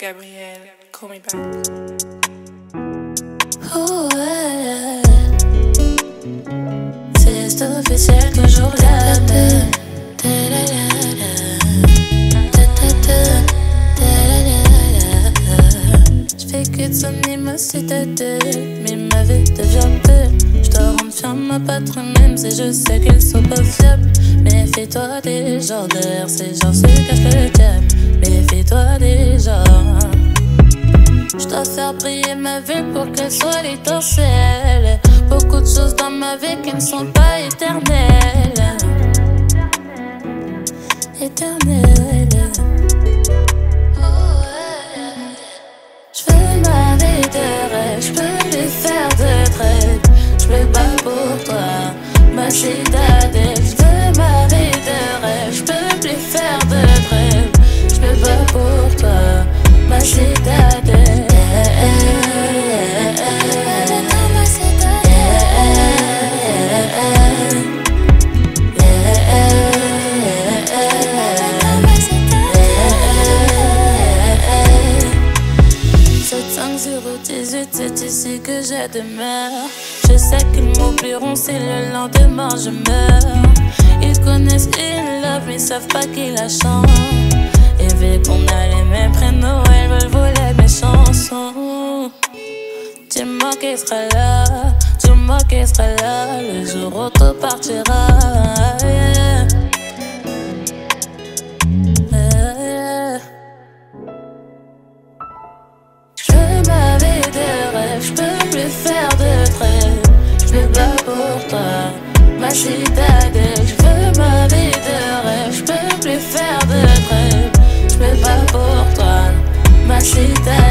Gabrielle, call me back. Oh ouais, c'est officiel, toujours la même. J'fais que de sonner ma citadelle, mais ma vie devient belle. J'dois rendre ferme à patron même si je sais qu'ils sont pas fiables. Mais fais-toi des genres d'air, ces gens se cachent le diable. Mais fais-toi des genres. J'dois faire briller ma vie pour qu'elle soit l'étincelle. Beaucoup de choses dans ma vie qui ne sont pas éternelles. Éternelle. Je veux ma vie de rêve, je peux lui faire de rêve. Je me bats pour toi, ma citadelle. Je veux ma vie de rêve, je peux plus faire de rêve. Je me bats pour toi, ma citadelle. C'est ici que je demeure. Je sais qu'ils m'oublieront si le lendemain je meurs. Ils connaissent une love mais ils savent pas qui la chante. Et vu qu'on a les mêmes prénoms, elles veulent voler mes chansons. Dis-moi qu'elle sera là, dis-moi qu'elle sera là. Le jour où tout partira, yeah. Ma citadelle, je veux ma vie de rêve, je peux plus faire de rêve, je me bats pour toi, ma citadelle.